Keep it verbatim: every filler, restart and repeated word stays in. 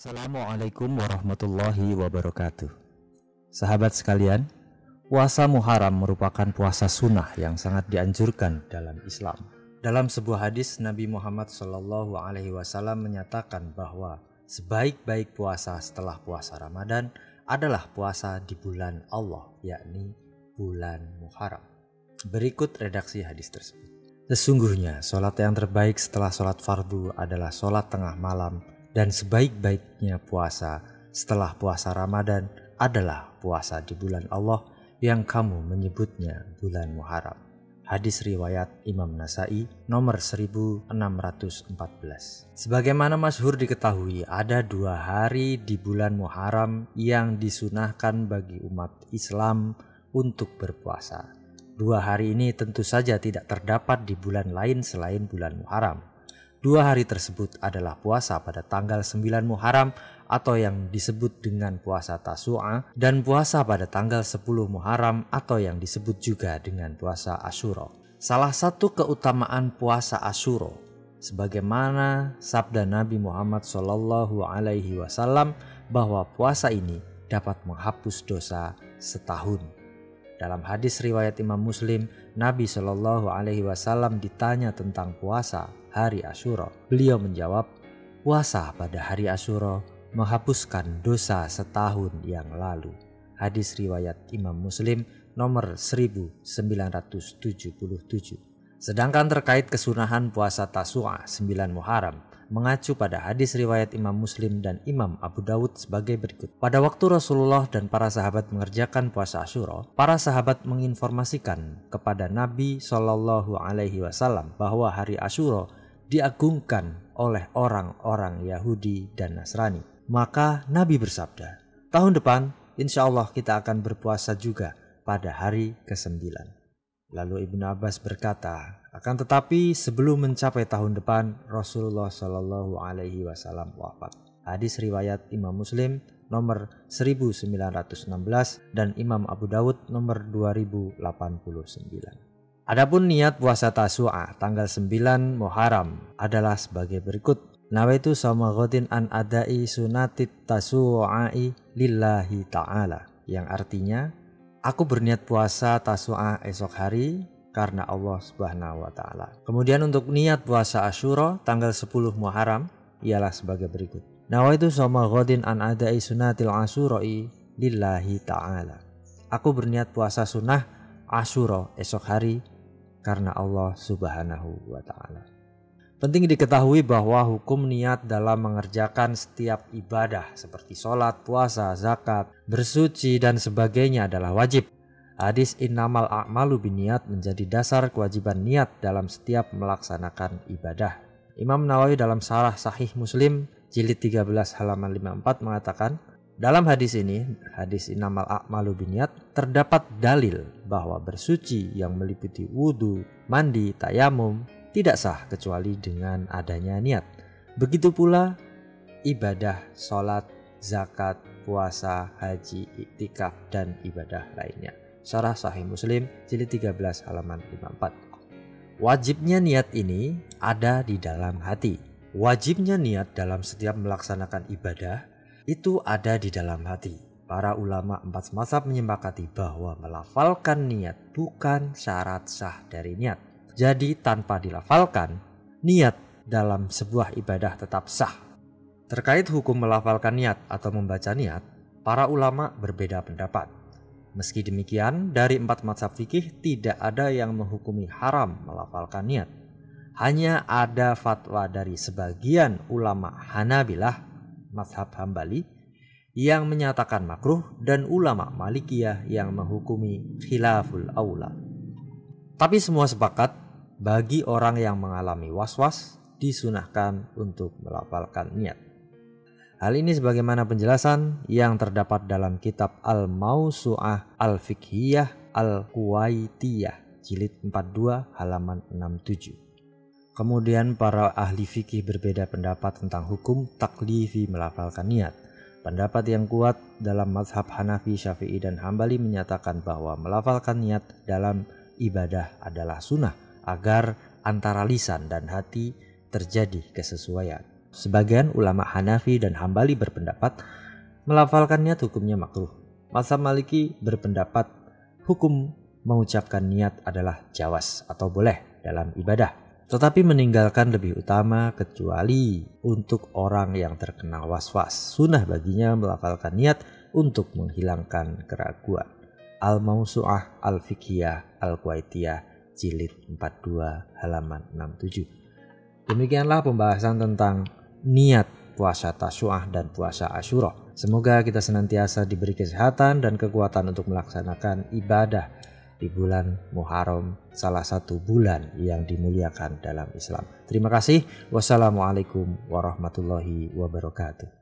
Assalamualaikum warahmatullahi wabarakatuh. Sahabat sekalian, puasa Muharram merupakan puasa sunnah yang sangat dianjurkan dalam Islam. Dalam sebuah hadis, Nabi Muhammad shallallahu alaihi wasallam menyatakan bahwa sebaik-baik puasa setelah puasa Ramadan adalah puasa di bulan Allah, yakni bulan Muharram. Berikut redaksi hadis tersebut. Sesungguhnya, sholat yang terbaik setelah sholat fardu adalah sholat tengah malam, dan sebaik-baiknya puasa setelah puasa Ramadan adalah puasa di bulan Allah yang kamu menyebutnya bulan Muharram. Hadis riwayat Imam Nasai nomor seribu enam ratus empat belas. Sebagaimana masyhur diketahui, ada dua hari di bulan Muharram yang disunahkan bagi umat Islam untuk berpuasa. Dua hari ini tentu saja tidak terdapat di bulan lain selain bulan Muharram. Dua hari tersebut adalah puasa pada tanggal sembilan Muharram atau yang disebut dengan puasa Tasua, dan puasa pada tanggal sepuluh Muharram atau yang disebut juga dengan puasa Asyura. Salah satu keutamaan puasa Asyura, sebagaimana sabda Nabi Muhammad shallallahu alaihi wasallam bahwa puasa ini dapat menghapus dosa setahun. Dalam hadis riwayat Imam Muslim, Nabi shallallahu alaihi wasallam ditanya tentang puasa hari Asyura. Beliau menjawab, puasa pada hari Asyura menghapuskan dosa setahun yang lalu. Hadis riwayat Imam Muslim nomor seribu sembilan ratus tujuh puluh tujuh. Sedangkan terkait kesunahan puasa Tasua sembilan Muharram, mengacu pada hadis riwayat Imam Muslim dan Imam Abu Daud sebagai berikut. Pada waktu Rasulullah dan para sahabat mengerjakan puasa Asyura, para sahabat menginformasikan kepada Nabi shallallahu alaihi wasallam bahwa hari Asyura diagungkan oleh orang-orang Yahudi dan Nasrani. Maka Nabi bersabda, tahun depan insya Allah kita akan berpuasa juga pada hari kesembilan. Lalu Ibnu Abbas berkata, akan tetapi sebelum mencapai tahun depan Rasulullah shallallahu alaihi wasallam wafat. Hadis riwayat Imam Muslim nomor seribu sembilan ratus enam belas dan Imam Abu Daud nomor dua ribu delapan puluh sembilan. Adapun niat puasa Tasua tanggal sembilan Muharram adalah sebagai berikut. Nawaitu samaghatin an adai sunatit tasu'ai lillahi ta'ala. Yang artinya, aku berniat puasa Tasua esok hari karena Allah Subhanahu wa taala. Kemudian untuk niat puasa Asyura tanggal sepuluh Muharram ialah sebagai berikut. Nawaitu samaghatin an adai sunatil asyura'i lillahi ta'ala. Aku berniat puasa sunnah Asyura esok hari karena Allah Subhanahu wa taala. Penting diketahui bahwa hukum niat dalam mengerjakan setiap ibadah seperti sholat, puasa, zakat, bersuci dan sebagainya adalah wajib. Hadis innamal a'malu binniyat menjadi dasar kewajiban niat dalam setiap melaksanakan ibadah. Imam Nawawi dalam Syarah Sahih Muslim jilid tiga belas halaman lima puluh empat mengatakan, dalam hadis ini, hadis innamal a'malu binniyat, terdapat dalil bahwa bersuci yang meliputi wudu, mandi, tayamum tidak sah kecuali dengan adanya niat. Begitu pula ibadah, sholat, zakat, puasa, haji, iktikaf, dan ibadah lainnya. Syarah Sahih Muslim, jilid tiga belas halaman lima puluh empat. Wajibnya niat ini ada di dalam hati. Wajibnya niat dalam setiap melaksanakan ibadah itu ada di dalam hati. Para ulama empat mazhab menyepakati bahwa melafalkan niat bukan syarat sah dari niat. Jadi tanpa dilafalkan, niat dalam sebuah ibadah tetap sah. Terkait hukum melafalkan niat atau membaca niat, para ulama berbeda pendapat. Meski demikian, dari empat mazhab fikih tidak ada yang menghukumi haram melafalkan niat. Hanya ada fatwa dari sebagian ulama Hanabilah, mazhab Hambali yang menyatakan makruh, dan ulama Malikiyah yang menghukumi khilaful aula. Tapi semua sepakat bagi orang yang mengalami was-was disunahkan untuk melafalkan niat. Hal ini sebagaimana penjelasan yang terdapat dalam kitab Al-Mausu'ah Al-Fikhiyah Al-Kuwaitiyah jilid empat puluh dua halaman enam puluh tujuh. Kemudian para ahli fikih berbeda pendapat tentang hukum taklifi melafalkan niat. Pendapat yang kuat dalam mazhab Hanafi, Syafi'i, dan Hambali menyatakan bahwa melafalkan niat dalam ibadah adalah sunnah agar antara lisan dan hati terjadi kesesuaian. Sebagian ulama Hanafi dan Hambali berpendapat melafalkannya hukumnya makruh. Mazhab Maliki berpendapat hukum mengucapkan niat adalah jawas atau boleh dalam ibadah, tetapi meninggalkan lebih utama kecuali untuk orang yang terkena was-was. Sunnah baginya melafalkan niat untuk menghilangkan keraguan. Al-Mausu'ah Al-Fikhiyah Al-Kuwaitiyah jilid empat puluh dua halaman enam puluh tujuh. Demikianlah pembahasan tentang niat puasa Tasua dan puasa Asyura. Semoga kita senantiasa diberi kesehatan dan kekuatan untuk melaksanakan ibadah di bulan Muharram, salah satu bulan yang dimuliakan dalam Islam. Terima kasih. Wassalamualaikum warahmatullahi wabarakatuh.